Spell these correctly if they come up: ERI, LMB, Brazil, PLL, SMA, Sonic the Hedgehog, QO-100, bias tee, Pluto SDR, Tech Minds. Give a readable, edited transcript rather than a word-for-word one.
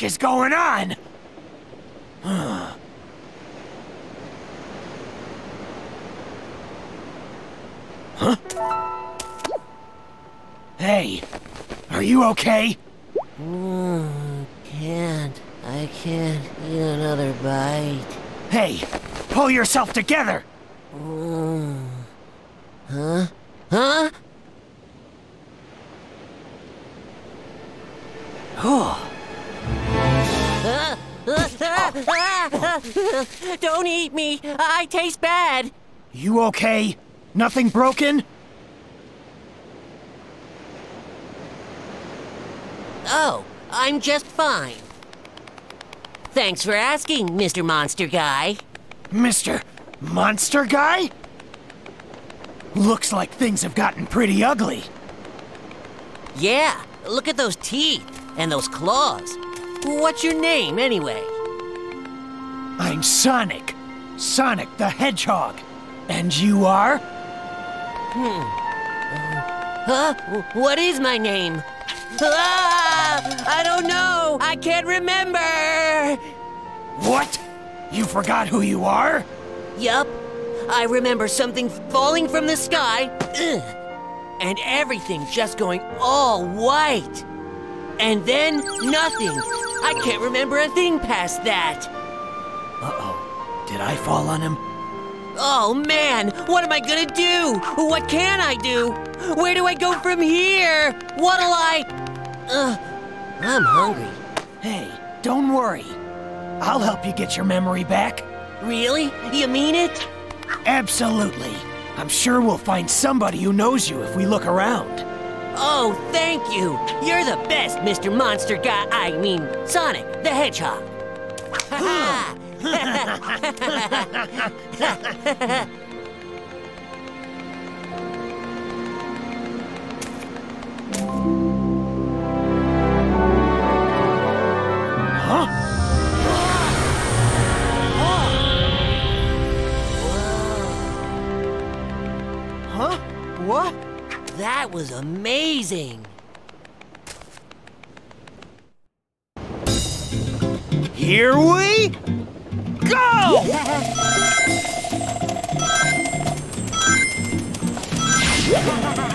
heck is going on? Huh? Hey, are you okay? I can't eat another bite. Hey, pull yourself together! Huh? Huh? Don't eat me! I taste bad! You okay? Nothing broken? Oh, I'm just fine. Thanks for asking, Mr. Monster Guy. Mr. Monster Guy? Looks like things have gotten pretty ugly. Yeah, look at those teeth and those claws. What's your name, anyway? I'm Sonic. Sonic the Hedgehog. And you are? What is my name? I don't know! I can't remember! What? You forgot who you are? Yup. I remember something falling from the sky, and everything just going all white. And then nothing. I can't remember a thing past that. Uh-oh. Did I fall on him? Oh, man! What am I gonna do? What can I do? Where do I go from here? What'll I... I'm hungry. Hey, don't worry. I'll help you get your memory back. Really? You mean it? Absolutely. I'm sure we'll find somebody who knows you if we look around. Oh, thank you. You're the best, Mr. Monster Guy. I mean, Sonic the Hedgehog. Ha ha! What? That was amazing! Here we go! Yeah.